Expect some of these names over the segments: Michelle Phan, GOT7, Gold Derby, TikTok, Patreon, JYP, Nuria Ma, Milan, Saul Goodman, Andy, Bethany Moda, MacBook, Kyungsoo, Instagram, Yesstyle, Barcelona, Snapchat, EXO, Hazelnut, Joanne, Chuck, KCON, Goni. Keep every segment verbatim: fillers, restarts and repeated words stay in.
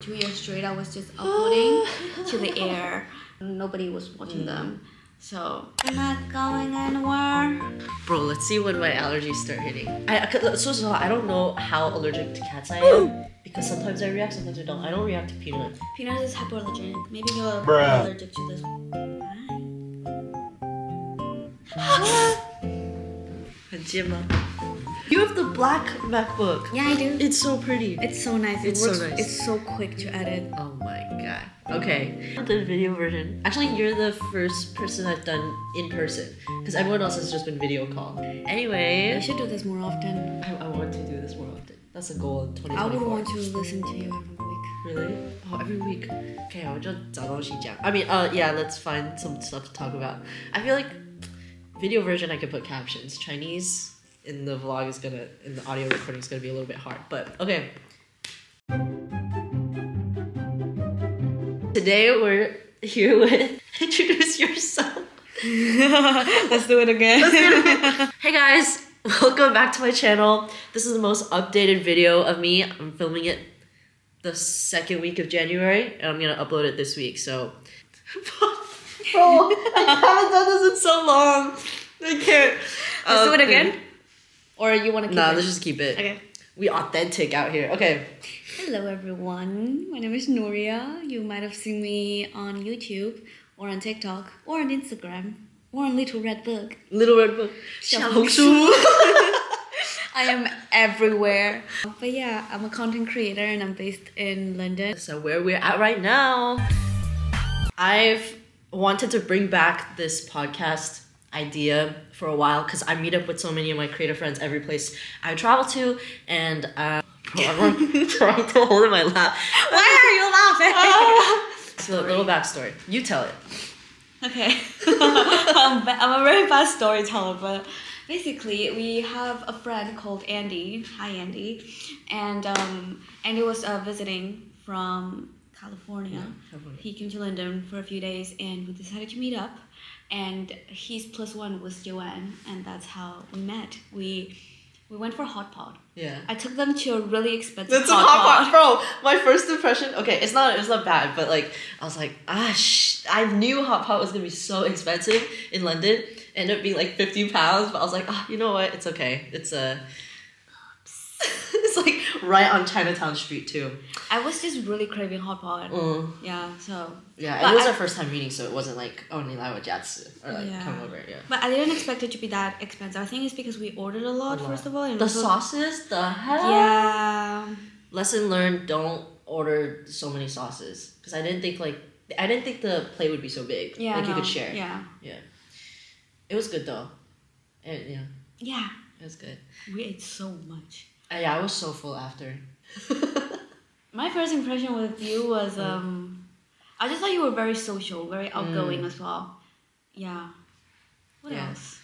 Two years straight, I was just uploading to the air. Nobody was watching mm. them, so I'm not going anywhere. Bro, let's see when my allergies start hitting. I so so I don't know how allergic to cats I am because sometimes I react, sometimes I don't. I don't react to peanut. Peanut is hypoallergenic. Maybe you're Bruh. allergic to this one. You have the black MacBook. Yeah, I do. It's so pretty. It's so nice. It it's works, so nice. It's so quick to edit. Oh my god. Okay. The video version. Actually, you're the first person I've done in person because everyone else has just been video call. Anyway. I should do this more often. I, I want to do this more often. That's a goal in twenty twenty-four. I would want to listen to you every week. Really? Oh, every week. Okay, I'll just I mean, uh, yeah, let's find some stuff to talk about. I feel like video version I could put captions. Chinese in the vlog is gonna, in the audio recording is gonna be a little bit hard, but okay. Today we're here with, introduce yourself. Let's do it again. Let's do it again. Hey guys, welcome back to my channel. This is the most updated video of me. I'm filming it the second week of January, and I'm gonna upload it this week, so. Bro, I haven't done this in so long. I can't. Let's um, do it again. Or you want to keep nah, it? Nah, let's just keep it. Okay. We authentic out here. Okay. Hello, everyone. My name is Nuria. You might have seen me on YouTube, or on TikTok, or on Instagram, or on Little Red Book. Little Red Book. I am everywhere. But yeah, I'm a content creator and I'm based in London. So where we're at right now. I've wanted to bring back this podcast idea for a while because I meet up with so many of my creative friends every place I travel to, and uh, I'm trying to hold in my lap. Why are you laughing? So a little backstory. You tell it. Okay. I'm, I'm a very bad storyteller, but basically we have a friend called Andy. Hi, Andy. And um, Andy was uh, visiting from California. Yeah, California. He came to London for a few days, and we decided to meet up. And his plus one was Joanne, and that's how we met. We we went for a hot pot. Yeah. I took them to a really expensive that's hot, a hot pot. pot. Bro, my first impression, okay, it's not it's not bad, but like I was like, ah sh I knew hot pot was gonna be so expensive in London. Ended up being like fifty pounds, but I was like, ah, oh, you know what? It's okay. It's a it's like right on Chinatown Street too. I was just really craving hot pot. Mm. Yeah, so yeah, but it was I, our first time meeting, so it wasn't like oh nilawa jatsu or like yeah. come over. Yeah, but I didn't expect it to be that expensive. I think it's because we ordered a lot, a lot. first of all. And the sauces, the hell. Yeah. Lesson learned: don't order so many sauces because I didn't think like I didn't think the plate would be so big. Yeah, like no. you could share. Yeah, yeah. It was good though. It, yeah. Yeah. It was good. We ate so much. Uh, yeah, I was so full after. My first impression with you was um, I just thought you were very social, very outgoing mm. as well. Yeah. What yeah. else?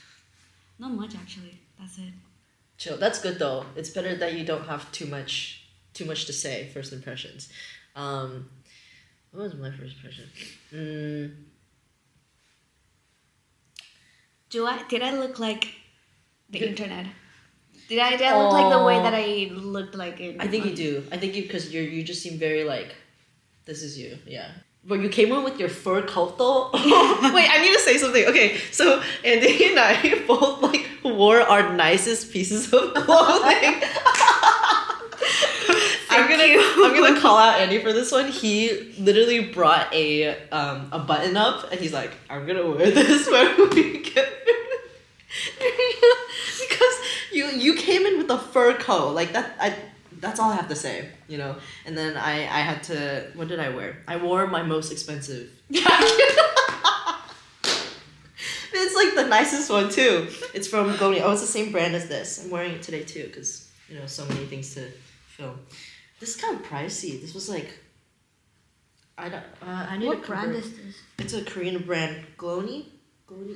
Not much actually. That's it. Chill. That's good though. It's better that you don't have too much, too much to say. First impressions. Um, what was my first impression? Mm. Do I did I look like the did, internet? Did I, did I look oh, like the way that I looked like in I think you do. I think you, because you you just seem very like, this is you, yeah. But you came in with your fur coat though. Wait, I need to say something. Okay, so Andy and I both like wore our nicest pieces of clothing. I'm gonna you. I'm gonna call out Andy for this one. He literally brought a um a button up and he's like, I'm gonna wear this when we get because you you came in with a fur coat like that. I that's all I have to say, you know. And then I I had to what did I wear? I wore my most expensive jacket. It's like the nicest one too. It's from Goni. Oh, it's the same brand as this. I'm wearing it today too because you know so many things to film. This is kind of pricey. This was like I don't. Uh, I need what brand is this? It's a Korean brand, Goni.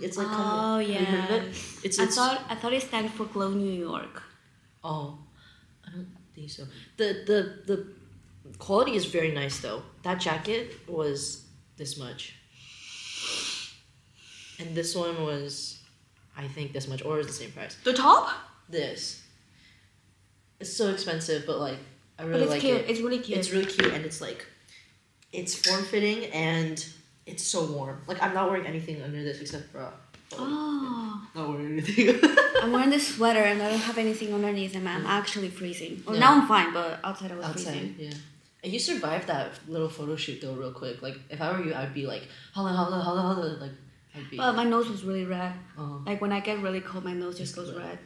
It's like oh yeah. Have you heard of it? It's, it's, I thought I thought it stands for Glow New York. Oh, I don't think so. The the the quality is very nice though. That jacket was this much, and this one was, I think this much or is the same price. The top? This. It's so expensive, but like I really but it's like cute. it. It's really cute. It's really cute, and it's like, it's form fitting and it's so warm. Like I'm not wearing anything under this except for. Uh, oh. Yeah, not wearing anything. I'm wearing this sweater and I don't have anything underneath, and I'm actually freezing. Well, no. Now I'm fine, but outside I was outside, freezing. Yeah. And you survived that little photo shoot though, real quick. Like if I were you, I'd be like, holla, holla, holla, holla, like. I'd be. But my nose was really red. Uh-huh. Like when I get really cold, my nose just, just goes red. red.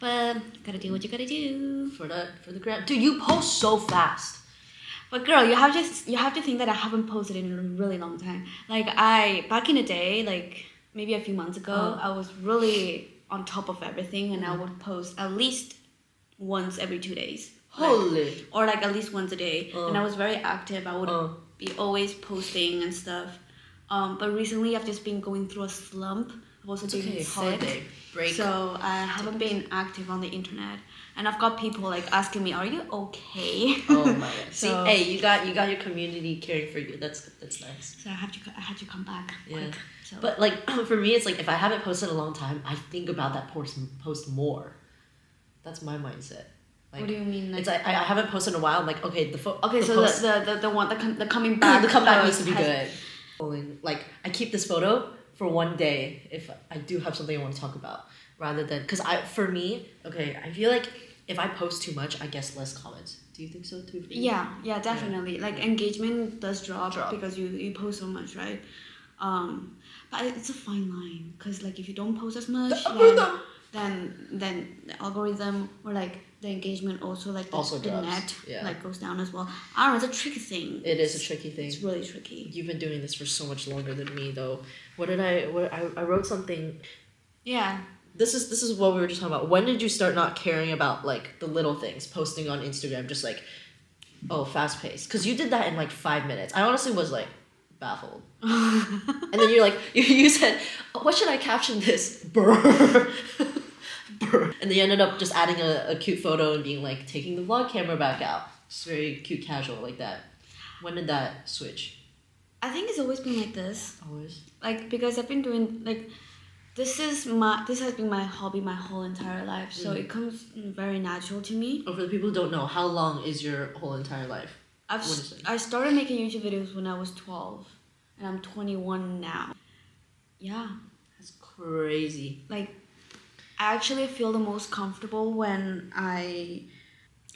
But gotta do what you gotta do for the for the gram. Dude, you post so fast. But girl, you have just you have to think that I haven't posted in a really long time. Like I back in the day, like maybe a few months ago, oh. I was really on top of everything, and mm-hmm. I would post at least once every two days. Holy! Like, or like at least once a day, oh. and I was very active. I would oh. be always posting and stuff. Um, but recently, I've just been going through a slump. I've also been okay. sick. Holiday. Break. So I haven't been active on the internet, and I've got people like asking me, "Are you okay?" Oh my god! See, so, hey, you got you got your community caring for you. That's that's nice. So I have to I have to come back. Yeah. Quick, so. But like for me, it's like if I haven't posted in a long time, I think about that post post more. That's my mindset. Like, what do you mean? Like, it's like I, I haven't posted in a while. I'm like, okay, the fo- okay, the so post- the, the the one the com- the coming back the comeback needs to be has- good. Like I keep this photo for one day, if I do have something I want to talk about, rather than, because I, for me, okay, I feel like if I post too much, I guess less comments. Do you think so too? Yeah, yeah, definitely. Yeah. Like engagement does drop, drop. because you, you post so much, right? Um, but it's a fine line, because like if you don't post as much, the then, then then the algorithm or like the engagement also like the, also the net yeah. like goes down as well. I don't know, it's a tricky thing. It is a tricky thing. It's really tricky. You've been doing this for so much longer than me though. What did I, what I, I wrote something. Yeah. This is, this is what we were just talking about. When did you start not caring about like the little things, posting on Instagram, just like, oh, fast paced. Cause you did that in like five minutes. I honestly was like baffled. And then you're like, you, you said, oh, what should I caption this? Brr. And they ended up just adding a, a cute photo and being like, taking the vlog camera back out. It's very cute, casual, like that. When did that switch? I think it's always been like this. Always? Like, because I've been doing, like, this is my, this has been my hobby my whole entire life. So mm. it comes very natural to me. Or for the people who don't know, how long is your whole entire life? I've st- I started making YouTube videos when I was twelve. And I'm twenty-one now. Yeah. That's crazy. Like, I actually feel the most comfortable when I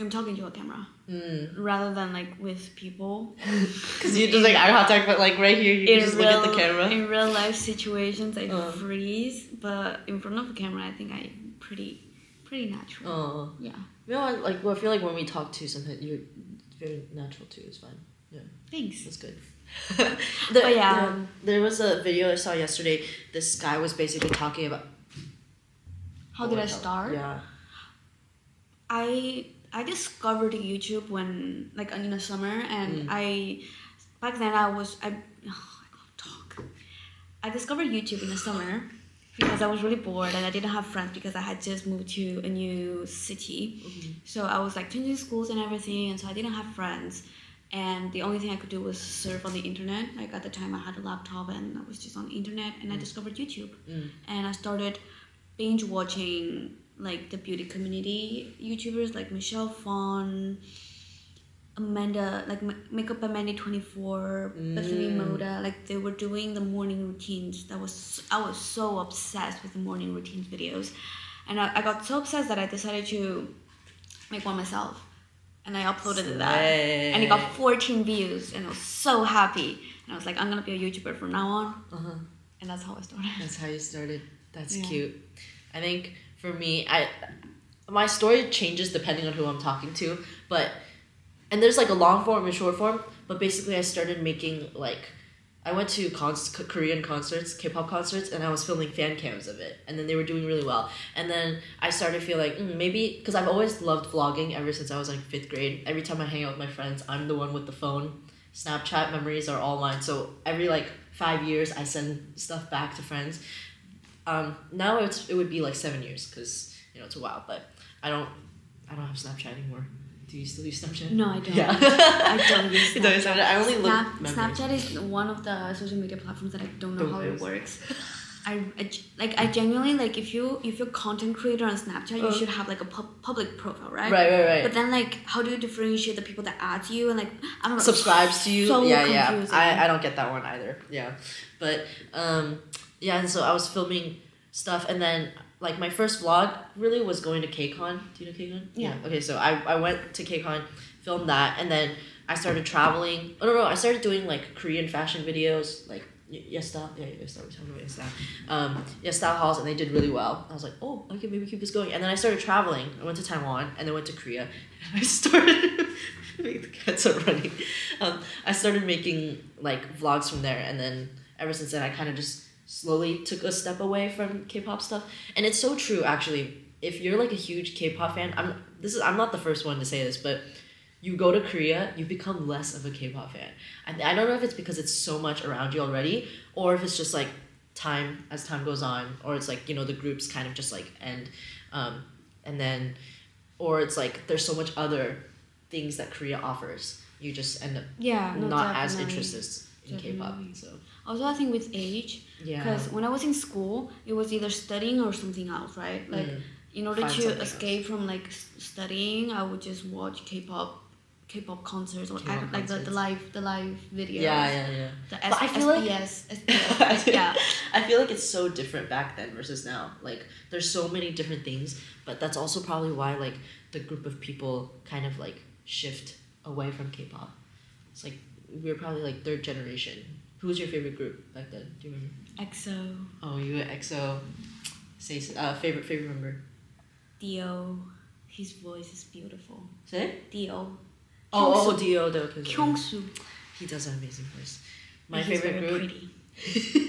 am talking to a camera mm. rather than like with people. Because you just like eye contact, but like right here, you can just real, look at the camera. In real life situations, I uh. freeze, but in front of a camera, I think I'm pretty, pretty natural. Oh uh. yeah. You know, I, like well, I feel like when we talk too, sometimes you're very natural too. It's fine. Yeah. Thanks. That's good. there, but yeah, um, there was a video I saw yesterday. This guy was basically talking about. How did I start? Yeah. I I discovered YouTube when like in the summer, and mm. I back then I was I oh, I can't talk. I discovered YouTube in the summer because I was really bored and I didn't have friends because I had just moved to a new city. Mm-hmm. So I was like changing schools and everything, and so I didn't have friends. And the only thing I could do was surf on the internet. Like at the time I had a laptop and I was just on the internet, and mm. I discovered YouTube. Mm. And I started binge watching like the beauty community YouTubers like Michelle Phan, Amanda, like MakeupAmanda twenty-four, mm. Bethany Moda. Like they were doing the morning routines. That was I was so obsessed with the morning routines videos, and I, I got so obsessed that I decided to make one myself, and I uploaded Slay. that, and it got fourteen views, and I was so happy, and I was like, I'm gonna be a YouTuber from now on, uh-huh. and that's how I started. That's how you started. That's yeah. cute. I think for me, I my story changes depending on who I'm talking to, but and there's like a long form and short form, but basically I started making like I went to cons- Korean concerts, K-pop concerts, and I was filming fan cams of it, and then they were doing really well, and then I started feeling like mm, maybe because I've always loved vlogging ever since I was like fifth grade. Every time I hang out with my friends, I'm the one with the phone. Snapchat memories are all mine, so every like five years I send stuff back to friends. Um, now it's it would be like seven years because you know it's a while, but I don't I don't have Snapchat anymore. Do you still use Snapchat? No, I don't. Yeah. I don't use Snapchat. Don't Snapchat. I only Snap, look. Snapchat is one of the social media platforms that I don't know don't how use. it works. I, I like I genuinely like if you if you're a content creator on Snapchat, oh. you should have like a pu public profile, right? Right, right, right. But then like, how do you differentiate the people that add you and like I don't know subscribes to you? So yeah, confusing. yeah. I I don't get that one either. Yeah, but um, yeah. And so I was filming stuff, and then like my first vlog really was going to K C O N. Do you know K C O N? Yeah. yeah. Okay, so I I went to K C O N, filmed that, and then I started traveling. Oh no, no, I started doing like Korean fashion videos, like. Yesstyle, yeah, Yesstyle, we're talking about Yesstyle. Um, Yesstyle hauls, and they did really well. I was like, oh, okay, maybe keep this going. And then I started traveling. I went to Taiwan, and then went to Korea. And I started, the cats are running. Um, I started making like vlogs from there, and then ever since then, I kind of just slowly took a step away from K-pop stuff. And it's so true, actually. If you're like a huge K-pop fan, I'm this is I'm not the first one to say this, but. You go to Korea, you become less of a K-pop fan. I, I don't know if it's because it's so much around you already, or if it's just like time, as time goes on, or it's like, you know, the groups kind of just like end. Um, and then, or it's like there's so much other things that Korea offers. You just end up yeah, no, not definitely. as interested in K-pop. So. Also, I think with age, because yeah. when I was in school, it was either studying or something else, right? Like, mm. in order Find to escape else. from like studying, I would just watch K-pop. K-pop concerts or like concerts. The, the live the live videos. Yeah, yeah, yeah. The S but I feel S B S, like S B S, yeah. I feel like it's so different back then versus now. Like there's so many different things, but that's also probably why like the group of people kind of like shift away from K-pop. It's like we're probably like third generation. Who was your favorite group back then? Do you remember? EXO. Oh, you were EXO. Say uh favorite favorite member. Dio. His voice is beautiful. Say? Dio. Oh, oh, Dio, though. Kyungsoo. He does an amazing voice. My and favorite very group. Pretty.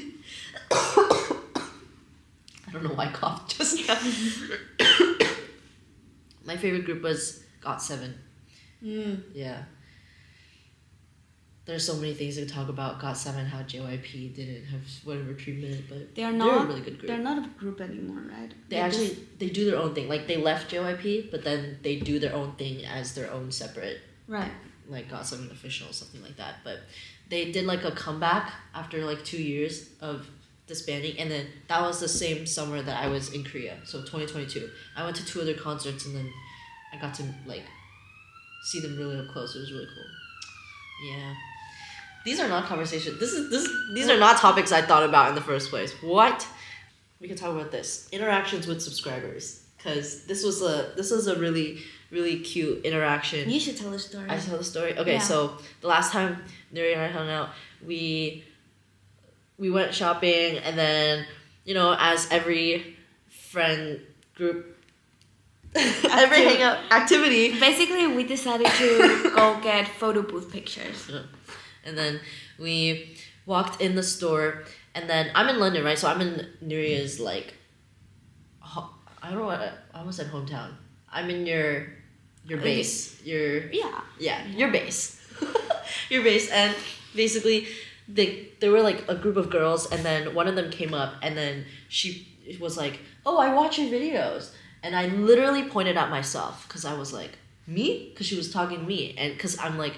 I don't know why I coughed just now. My favorite group was got seven. Mm. Yeah. There's so many things to talk about got seven, how J Y P didn't have whatever treatment, but they are not, they're a really good group. They're not a group anymore, right? They, they actually just, they do their own thing. Like they left J Y P, but then they do their own thing as their own separate. Right. Like got seven official, something like that. But they did like a comeback after like two years of disbanding, and then that was the same summer that I was in Korea, so twenty twenty-two. I went to two other concerts, and then I got to like see them really up close. It was really cool. Yeah. These are not conversations. This is this. These are not topics I thought about in the first place. What? We can talk about this. Interactions with subscribers, because this was a this was a really. really cute interaction. You should tell the story. I should tell the story. Okay, yeah. So the last time Nuria and I hung out, we we went shopping, and then, you know, as every friend group every hangout activity. Basically we decided to go get photo booth pictures. And then we walked in the store, and then I'm in London, right? So I'm in Nuria's like ho I don't know what I, I almost said hometown. I'm in your Your base, your yeah, yeah, your base, your base, and basically, they there were like a group of girls, and then one of them came up, and then she was like, "Oh, I watch your videos," and I literally pointed at myself because I was like, "Me?" Because she was talking to me, and because I'm like,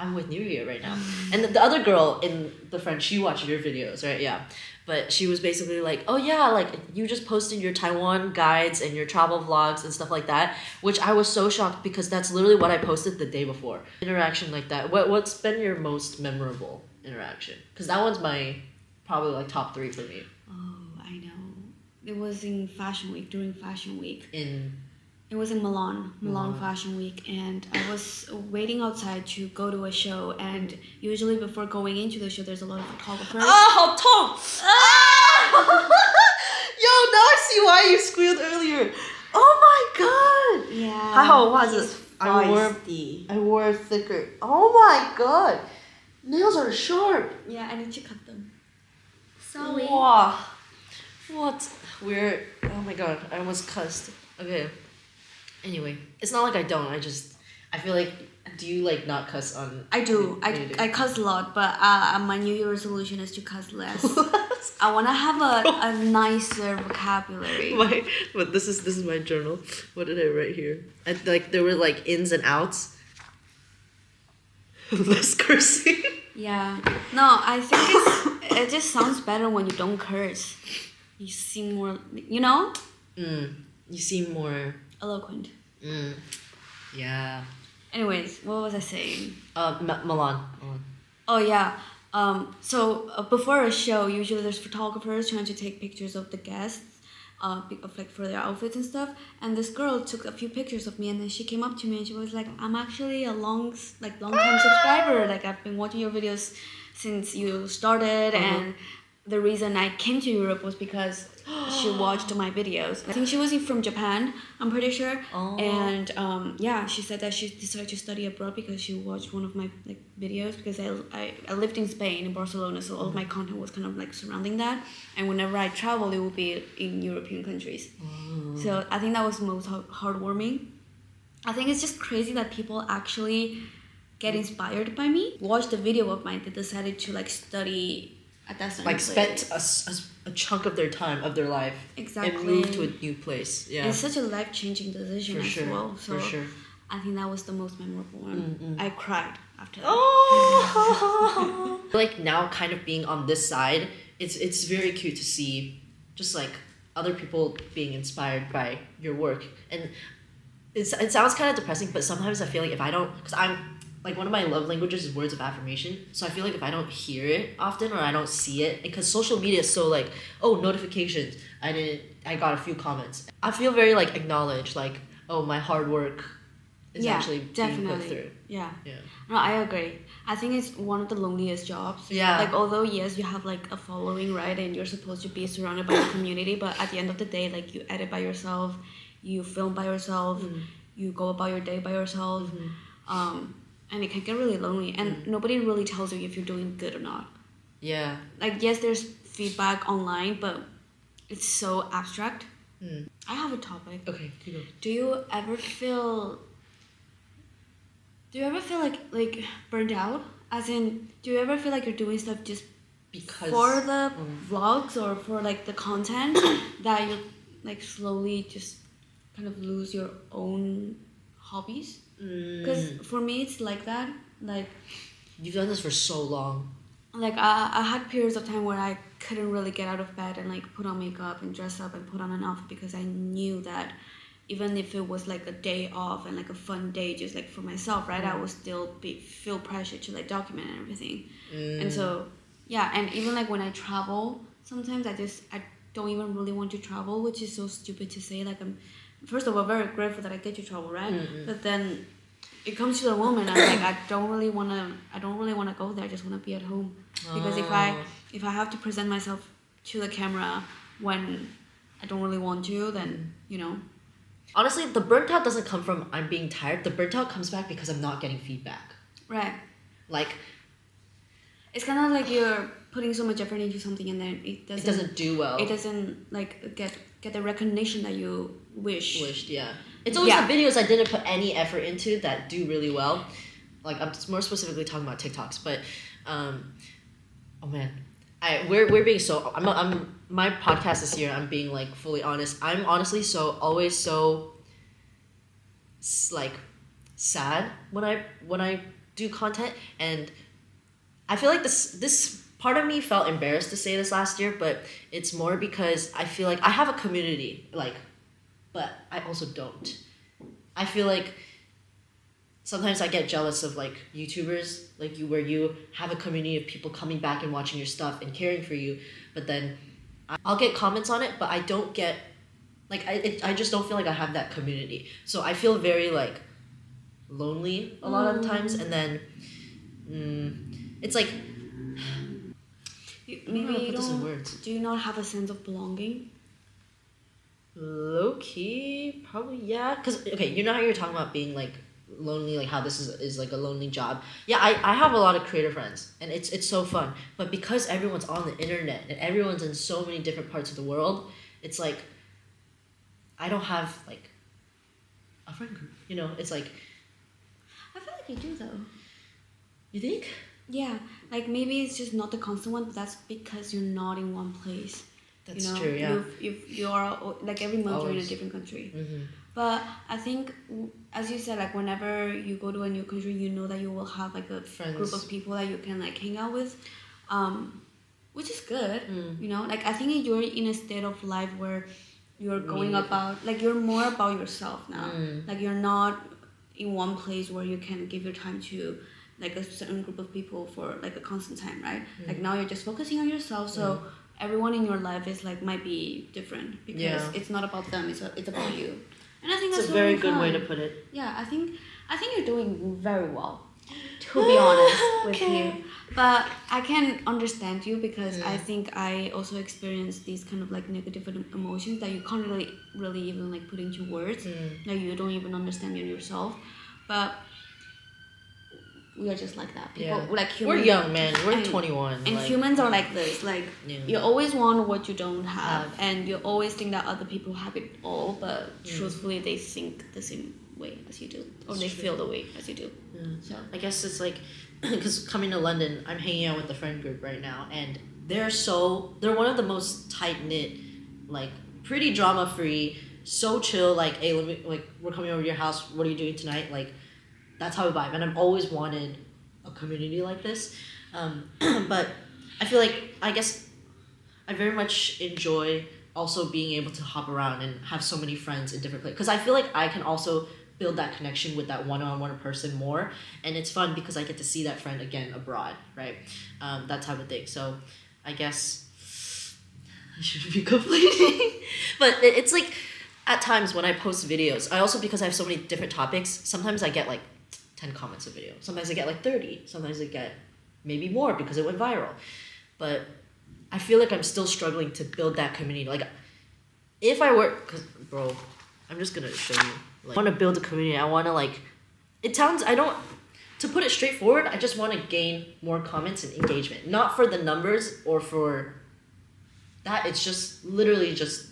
I'm with Nuria right now, and the, the other girl in the friend, she watched your videos, right? Yeah. But she was basically like, oh yeah, like you just posted your Taiwan guides and your travel vlogs and stuff like that, which I was so shocked because that's literally what I posted the day before. Interaction like that. What, what's been your most memorable interaction? Because that one's my probably like top three for me. Oh, I know. It was in Fashion Week, during Fashion Week. In? It was in Milan, Milan wow. Fashion Week, and I was waiting outside to go to a show, and usually before going into the show, there's a lot of photographers. Oh, how ah! ah! Yo, now I see why you squealed earlier. Oh my god! Yeah. How was it? I wore, I wore thicker. Oh my god! Nails are sharp. Yeah, I need to cut them. Sorry. Wow. What? Weird. Oh my god, I almost cussed. Okay. Anyway, it's not like I don't. I just, I feel like, do you like not cuss on? I do. I, do? I cuss a lot, but uh, my New Year resolution is to cuss less. I want to have a, a nicer vocabulary. My, but this is this is my journal. What did I write here? I, like there were like ins and outs. Less cursing. Yeah. No, I think it's, it just sounds better when you don't curse. you seem more, you know? Mm. You seem more... eloquent. Mm. Yeah. Anyways, what was I saying? Uh, M- Milan. Milan. Oh, yeah. Um, so uh, before a show, usually there's photographers trying to take pictures of the guests. Uh, of like for their outfits and stuff, and this girl took a few pictures of me, and then she came up to me and she was like, I'm actually a long like long time subscriber, like I've been watching your videos since you started, uh-huh. and the reason I came to Europe was because she watched my videos. I think she was from Japan, I'm pretty sure. Oh. And um, yeah, she said that she decided to study abroad because she watched one of my like videos, because I, I, I lived in Spain, in Barcelona, so all of my content was kind of like surrounding that. And whenever I traveled, it would be in European countries. Mm. So I think that was most heartwarming. I think it's just crazy that people actually get inspired by me. Watched a video of mine that decided to like study at that like place. Spent a, a, a chunk of their time, of their life, exactly, and moved to a new place. Yeah, it's such a life-changing decision for as sure. well. So for sure. I think that was the most memorable one. Mm-mm. I cried after that. Oh! Like now, kind of being on this side, it's it's very cute to see, just like other people being inspired by your work, and it's it sounds kind of depressing, but sometimes I feel like if I don't, because I'm. Like, one of my love languages is words of affirmation. So I feel like if I don't hear it often or I don't see it, because social media is so like, oh, notifications, I didn't, I got a few comments. I feel very like acknowledged, like, oh, my hard work is yeah, actually definitely. being put through. Yeah. Yeah. No, I agree. I think it's one of the loneliest jobs. Yeah. Like, although, yes, you have like a following, right? And you're supposed to be surrounded by your community. But at the end of the day, like, you edit by yourself, you film by yourself, mm-hmm. you go about your day by yourself. Mm-hmm. Um... And it can get really lonely, and mm. nobody really tells you if you're doing good or not. Yeah. Like, yes, there's feedback online, but it's so abstract. Mm. I have a topic. Okay, keep going. Do you ever feel... Do you ever feel like like burned out? As in, do you ever feel like you're doing stuff just because for the mm. vlogs or for, like, the content that you, like, slowly just kind of lose your own hobbies? Because for me it's like that, like you've done this for so long, like I, I had periods of time where I couldn't really get out of bed and like put on makeup and dress up and put on an outfit, because I knew that even if it was like a day off and like a fun day just like for myself, right, I would still be feel pressure to like document and everything. Mm. And so yeah, and even like when I travel sometimes I just I don't even really want to travel, which is so stupid to say, like I'm first of all very grateful that I get to travel, right? Mm-hmm. But then it comes to the moment I'm like I don't really want to I don't really want to go there, I just want to be at home. Oh. Because if I if I have to present myself to the camera when I don't really want to, then you know, honestly the burnt out doesn't come from I'm being tired, the burnt out comes back because I'm not getting feedback, right? Like it's kind of like you're putting so much effort into something and then it doesn't, it doesn't do well, it doesn't like get get the recognition that you wish. Wished, yeah. It's always yeah. the videos I didn't put any effort into that do really well. Like, I'm more specifically talking about TikToks, but, um, oh man, I we're we're being so. I'm I'm my podcast this year. I'm being like fully honest. I'm honestly so always so. Like, sad when I when I do content, and I feel like this this. Part of me felt embarrassed to say this last year, but it's more because I feel like I have a community, like, but I also don't. I feel like sometimes I get jealous of like YouTubers, like you, where you have a community of people coming back and watching your stuff and caring for you, but then I'll get comments on it, but I don't get, like, I, it, I just don't feel like I have that community. So I feel very like lonely a lot mm. of times, and then mm, it's like, You, maybe you don't, do you not have a sense of belonging? Low-key, probably, yeah. Because, okay, you know how you're talking about being, like, lonely, like how this is, is like, a lonely job. Yeah, I, I have a lot of creative friends, and it's it's so fun. But because everyone's on the internet, and everyone's in so many different parts of the world, it's like, I don't have, like, a friend group. You know, it's like... I feel like you do, though. You think? Yeah, like maybe it's just not the constant one, but that's because you're not in one place. That's you know? true, yeah. You've, you've, you're, like every month Always. You're in a different country. Mm-hmm. But I think, as you said, like whenever you go to a new country, you know that you will have like a Friends. group of people that you can like hang out with. Um, which is good. Mm. You know, like I think you're in a state of life where you're going mm. about, like you're more about yourself now. Mm. Like you're not in one place where you can give your time to like a certain group of people for like a constant time, right? Mm. Like now you're just focusing on yourself. So mm. everyone in your life is like might be different because yeah. it's not about them. It's it's about you. And I think it's that's a very good fun. way to put it. Yeah, I think I think you're doing very well, to be honest with okay. you. But I can understand you because mm. I think I also experienced these kind of like negative emotions that you can't really really even like put into words. Mm. Like you don't even understand yourself. But we are just like that. People yeah. like humans. We're young, man. We're and, twenty-one. And like, humans are like this. Like yeah. you always want what you don't have, have, and you always think that other people have it all. But yeah. truthfully, they think the same way as you do, or it's they true. feel the way as you do. Yeah. So I guess it's like, because coming to London, I'm hanging out with the friend group right now, and they're so they're one of the most tight knit, like pretty drama free, so chill. Like hey, let me, like we're coming over to your house. What are you doing tonight? Like. That's how I vibe, and I've always wanted a community like this. Um, but I feel like, I guess, I very much enjoy also being able to hop around and have so many friends in different places. Because I feel like I can also build that connection with that one-on-one person more, and it's fun because I get to see that friend again abroad, right? Um, that type of thing. So I guess I shouldn't be complaining. But it's like, at times when I post videos, I also, because I have so many different topics, sometimes I get like, ten comments a video. Sometimes I get like thirty. Sometimes I get maybe more because it went viral. But I feel like I'm still struggling to build that community. Like if I were, cause bro, I'm just gonna show you. Like, I wanna build a community. I wanna like, it sounds, I don't, to put it straightforward, I just wanna gain more comments and engagement. Not for the numbers or for that, it's just literally just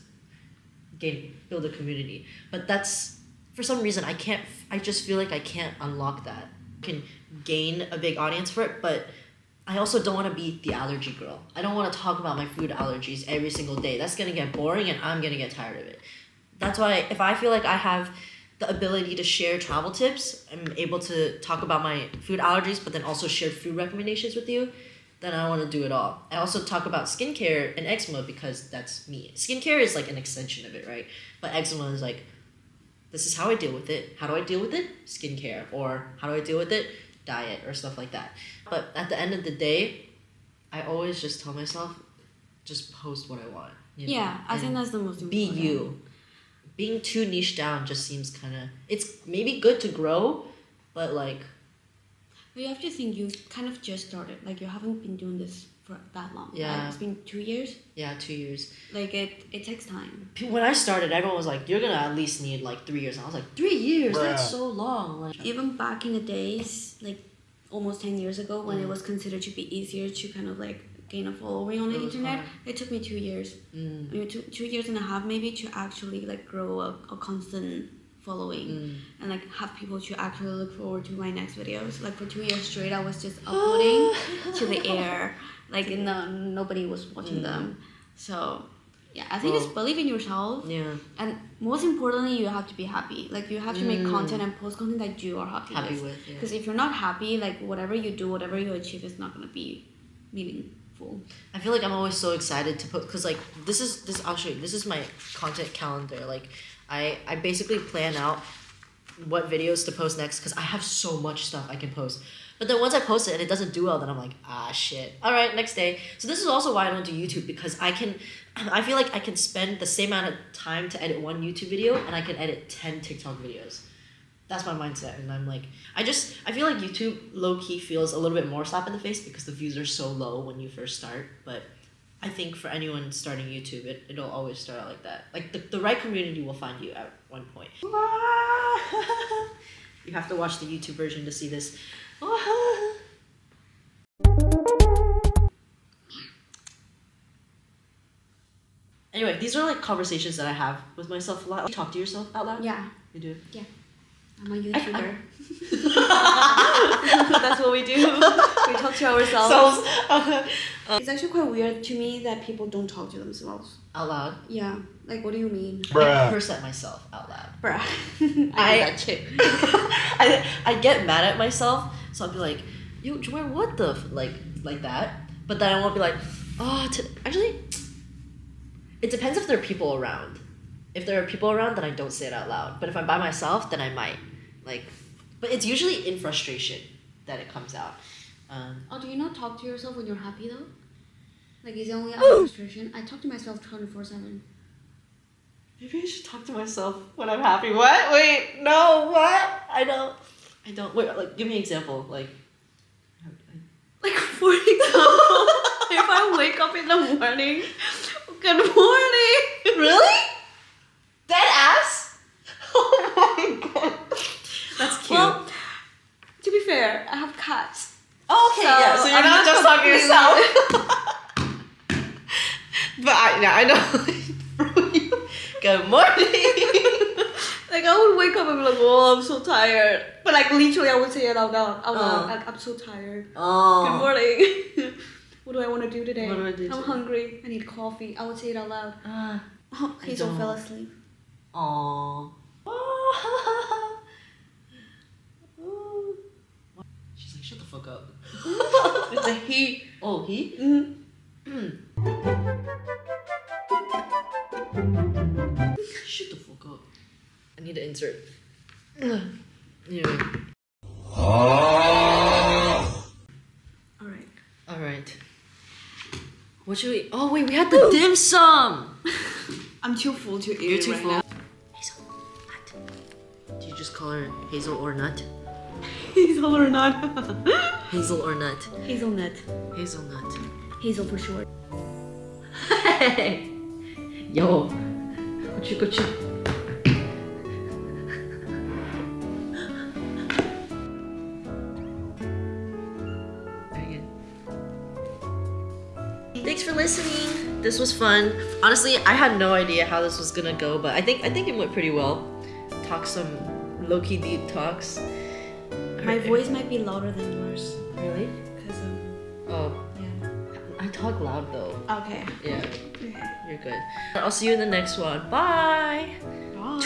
gain, build a community. But that's, for some reason, I can't, I just feel like I can't unlock that. I can gain a big audience for it, but I also don't want to be the allergy girl. I don't want to talk about my food allergies every single day. That's going to get boring and I'm going to get tired of it. That's why if I feel like I have the ability to share travel tips, I'm able to talk about my food allergies, but then also share food recommendations with you, then I want to do it all. I also talk about skincare and eczema because that's me. Skincare is like an extension of it, right? But eczema is like, this is how I deal with it. How do I deal with it? Skincare. Or how do I deal with it? Diet or stuff like that. But at the end of the day, I always just tell myself, just post what I want. You know? Yeah, I and think that's the most important. Be you. Being too niche down just seems kind of, it's maybe good to grow, but like. But you have to think you kind of just started. Like you haven't been doing this for that long. Yeah. Right? It's been two years? Yeah, two years. Like, it it takes time. When I started, everyone was like, you're gonna at least need, like, three years. And I was like, three years? Yeah. That's so long. Like, even back in the days, like, almost ten years ago, when mm. it was considered to be easier to kind of, like, gain a following on the internet, hard. It took me two years. Mm. I mean, two, two years and a half, maybe, to actually, like, grow a, a constant following mm. and like have people to actually look forward to my next videos. Like for two years straight I was just uploading to the air, like no, nobody was watching mm. them. So yeah, I think well, it's believe in yourself. Yeah, and most importantly you have to be happy. Like you have to mm. make content and post content that you are happy, happy with, because yeah. if you're not happy, like whatever you do, whatever you achieve is not going to be meaningful. I feel like I'm always so excited to put, because like this is this actually this is my content calendar. Like I, I basically plan out what videos to post next because I have so much stuff I can post. But then once I post it and it doesn't do well, then I'm like, ah, shit. All right, next day. So this is also why I don't do YouTube, because I can, I feel like I can spend the same amount of time to edit one YouTube video and I can edit ten TikTok videos. That's my mindset. And I'm like, I just, I feel like YouTube low-key feels a little bit more slap in the face because the views are so low when you first start, but I think for anyone starting YouTube, it, it'll always start out like that. Like, the, the right community will find you at one point. You have to watch the YouTube version to see this. Anyway, these are like conversations that I have with myself a lot. You talk to yourself out loud? Yeah. You do? Yeah. I'm a YouTuber. That's what we do. We talk to ourselves. So, uh, it's actually quite weird to me that people don't talk to themselves out loud. Yeah. Like, what do you mean? Bruh. I curse at myself out loud. Bruh. I, I do that too. I, I get mad at myself, so I'll be like, yo, Joanne, what the f-? Like, like that. But then I won't be like, Oh, to, actually, it depends if there are people around. If there are people around, then I don't say it out loud. But if I'm by myself, then I might. Like, but it's usually in frustration that it comes out. Um, oh, do you not talk to yourself when you're happy, though? Like, is it only out of frustration? I talk to myself twenty-four seven. Maybe I should talk to myself when I'm happy. What? Wait, no, what? I don't. I don't. Wait, like, give me an example. Like, I, I... like for example, if I wake up in the morning, good morning. Really? Dead ass? Oh my god. That's cute. Well, to be fair, I have cats. Oh, okay, so yeah. So you're I'm not just talking to yourself. But I, yeah, I know. Good morning. Like, I would wake up and be like, oh, I'm so tired. But like, literally, I would say it out loud. Out loud. Like, I'm so tired. Oh. Good morning. What do I want to do today? What do I do? I'm today? hungry. I need coffee. I would say it out loud. Uh, oh, Hazel fell asleep. Aww. Oh. She's like, shut the fuck up. It's a he. Oh, he? Mm-hmm. Shut the fuck up. I need to insert. Anyway. Oh. Alright. Alright. What should we? Oh wait, we had the Ooh. dim sum! I'm too full to eat. You're too right full. Now. Hazel, nut. Do you just call her Hazel or Nut? Hazel or Nut. Hazel or Nut. Hazelnut. Hazelnut. Hazel for short. Hey. Yo. Kuchu kuchu. Thanks for listening. This was fun. Honestly, I had no idea how this was gonna go, but I think I think it went pretty well. Talk some low-key deep talks. My Her, voice it, might be louder than yours. Really? Because um. Oh. Yeah. I talk loud though. Okay. Yeah. Okay. You're good. I'll see you in the next one. Bye. Bye.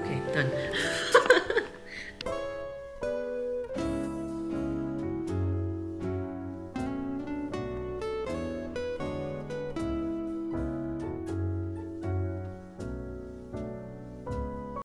Okay. Done.